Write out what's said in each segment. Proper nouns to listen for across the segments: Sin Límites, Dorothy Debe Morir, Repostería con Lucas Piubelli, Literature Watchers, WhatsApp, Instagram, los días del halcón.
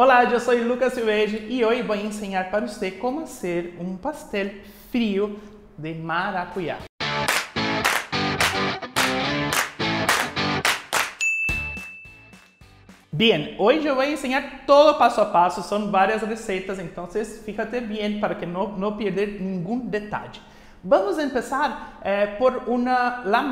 Olá, eu sou Lucas Piubelli e hoje vou ensinar para você como fazer um pastel frio de maracujá. Bem, hoje eu vou ensinar todo passo a passo, são várias receitas, então fíjate bem para que não perder nenhum detalhe. Vamos começar por la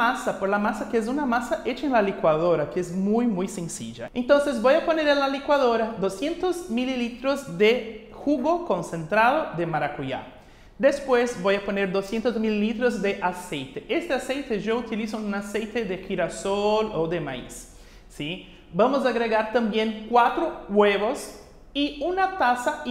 masa, que é uma massa hecha na licuadora, que é muito sencilla. Então, vou a poner en la licuadora 200 ml de jugo concentrado de maracujá. Depois, vou a poner 200 ml de aceite. Este aceite eu utilizo um aceite de girasol ou de maíz. ¿Sí? Vamos a agregar também 4 huevos e 1,5 taza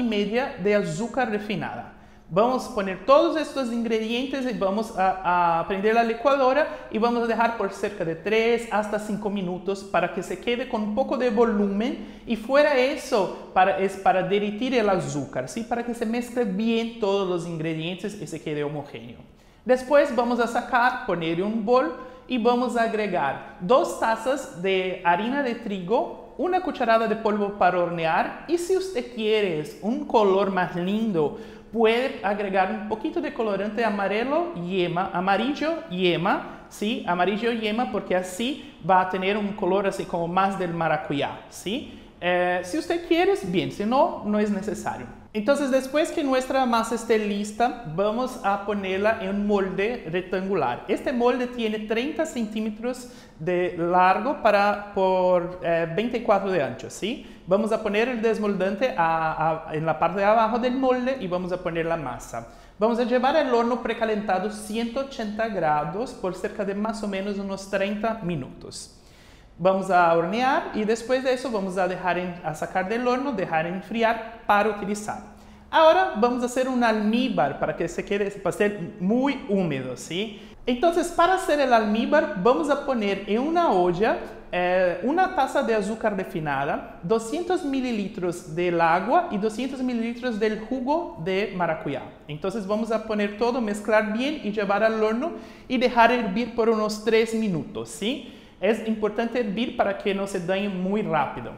de azúcar refinada. Vamos poner todos estes ingredientes e vamos a prender a licuadora e vamos deixar por cerca de 3 hasta 5 minutos para que se quede com um pouco de volumen e fora isso para derretir o azúcar, ¿sí? Para que se mezcle bem todos os ingredientes e se quede homogêneo. Depois vamos a sacar, poner um bol e vamos agregar 2 tazas de harina de trigo, 1 cucharada de polvo para hornear e se você quer um color mais lindo, pode agregar um pouquinho de colorante amarillo yema, ¿sí? Amarillo yema, porque assim vai ter um color assim como mais del maracujá, ¿sí? Se você quer, bem, se não, não é necessário. Então, depois que nossa massa esté lista, vamos a ponerla em um molde retangular. Este molde tem 30 centímetros de largo por 24 de ancho, ¿sí? Vamos a poner el desmoldante en la parte de abajo del molde y vamos a poner la masa. Vamos a llevar al horno precalentado 180 grados por cerca de más o menos unos 30 minutos. Vamos a hornear e depois disso vamos a sacar do horno, deixar enfriar para utilizar. Agora vamos fazer um almíbar para que se quede esse pastel muito úmido, ¿sí? Então, para fazer o almíbar, vamos a poner em uma olla 1 taza de azúcar refinada, 200 mililitros de água e 200 mililitros de jugo de maracujá. Então, vamos a poner todo, mezclar bem e levar ao horno e deixar hervir por uns 3 minutos, ¿sí? É importante hervir para que não se dañe muito rápido.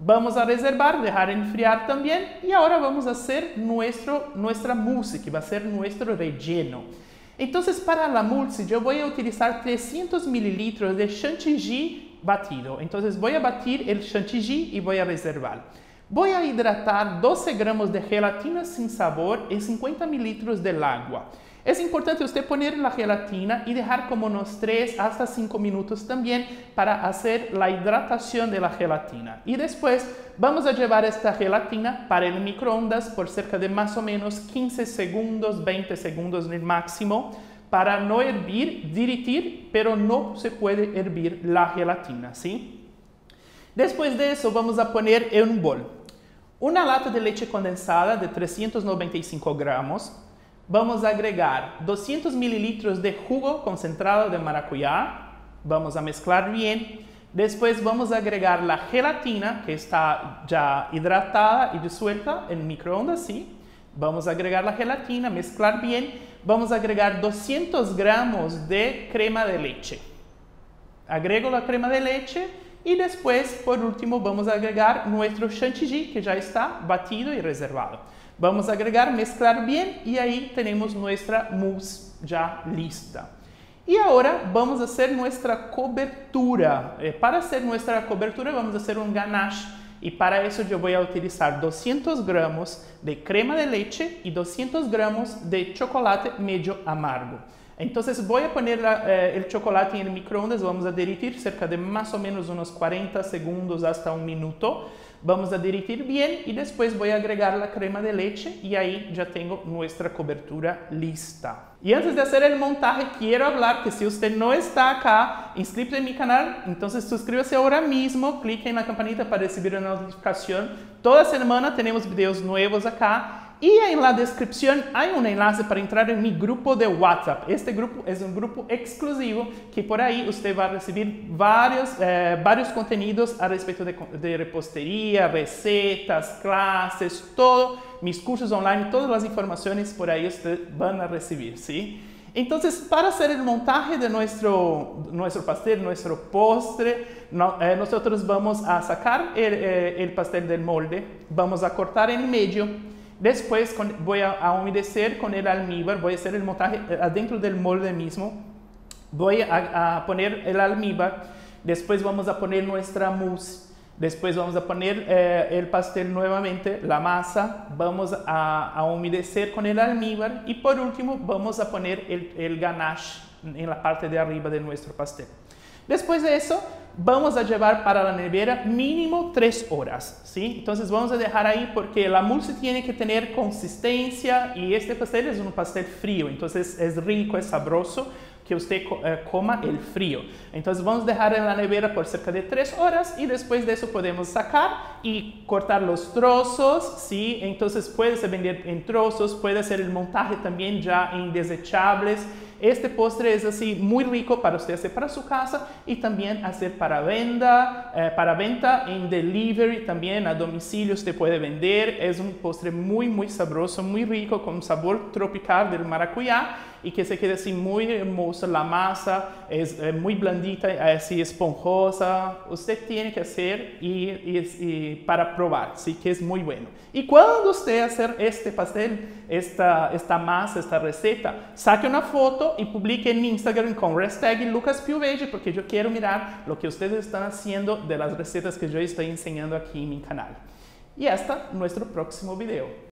Vamos a reservar, deixar enfriar também. E agora vamos a fazer nossa mousse, que vai ser nosso relleno. Então, para a mousse, eu vou utilizar 300 ml de chantilly batido. Então, vou batir o chantilly e vou reservar. Vou hidratar 12 gramas de gelatina sem sabor e 50 ml de água. É importante você poner a gelatina e deixar como uns 3 hasta 5 minutos também para fazer a hidratação da gelatina. E depois vamos a levar esta gelatina para o microondas por cerca de mais ou menos 15 segundos, 20 segundos no máximo, para não hervir, derretir, pero não se pode hervir a gelatina, ¿sí? Depois disso, vamos a poner em um bol uma lata de leite condensada de 395 gramos. Vamos a agregar 200 mililitros de jugo concentrado de maracujá. Vamos a mezclar bem. Depois vamos a agregar a gelatina que está já hidratada e disuelta em microondas, ¿sí? Vamos a agregar a gelatina, mezclar bem. Vamos a agregar 200 gramos de crema de leite. Agrego a crema de leite e depois, por último, vamos a agregar nosso chantilly que já está batido e reservado. Vamos agregar, mezclar bem e aí temos nossa mousse já lista. E agora vamos fazer nossa cobertura. Para fazer nossa cobertura vamos fazer um ganache e para isso eu vou utilizar 200 gramas de crema de leite e 200 gramas de chocolate medio amargo. Então, vou poner o chocolate em microondas, vamos a derretir cerca de mais ou menos uns 40 segundos hasta 1 minuto. Vamos a derretir bem e depois vou agregar a crema de leite e aí já tenho nossa cobertura lista. E antes de fazer o montaje, quero falar que se você não está acá, inscríbete em meu canal, então suscríbase agora mesmo, clique na campanita para receber a notificação. Toda semana temos vídeos novos acá. E na descrição há um enlace para entrar em meu grupo de WhatsApp. Este grupo é um grupo exclusivo que por aí você vai receber vários conteúdos a respeito de reposteria, receitas, classes, todos meus cursos online, todas as informações por aí você vai receber, ¿sí? Entonces, para hacer el montaje de nuestro pastel, nuestro postre, nosotros vamos a sacar el pastel del molde, vamos a cortar en medio, después voy a humedecer con el almíbar, voy a hacer el montaje adentro del molde mismo, voy a poner el almíbar, después vamos a poner nuestra mousse. Después vamos a poner el pastel nuevamente, la masa, vamos a humedecer con el almíbar y por último vamos a poner el ganache en la parte de arriba de nuestro pastel. Después de eso vamos a llevar para la nevera mínimo 3 horas, ¿sí? Entonces vamos a dejar ahí porque la mousse tiene que tener consistencia y este pastel es un pastel frío, entonces es rico, es sabroso. Que usted coma el frío. Entonces vamos a dejar en la nevera por cerca de 3 horas y después de eso podemos sacar y cortar los trozos, ¿sí? Entonces puede ser vender en trozos, puede ser el montaje también ya en desechables. Este postre es así muy rico para usted hacer para su casa y también hacer para venta en delivery también a domicilio usted puede vender. Es un postre muy muy sabroso, muy rico con sabor tropical del maracuyá y que se queda así muy hermosa. La masa es muy blandita, así esponjosa. Usted tiene que hacer y para probar, sí, que es muy bueno. Y cuando usted hacer este pastel, esta masa, esta receta, saque una foto y publique en Instagram con hashtag Lucas Piubelli, porque yo quiero mirar lo que ustedes están haciendo de las recetas que yo estoy enseñando aquí en mi canal. Y hasta nuestro próximo video.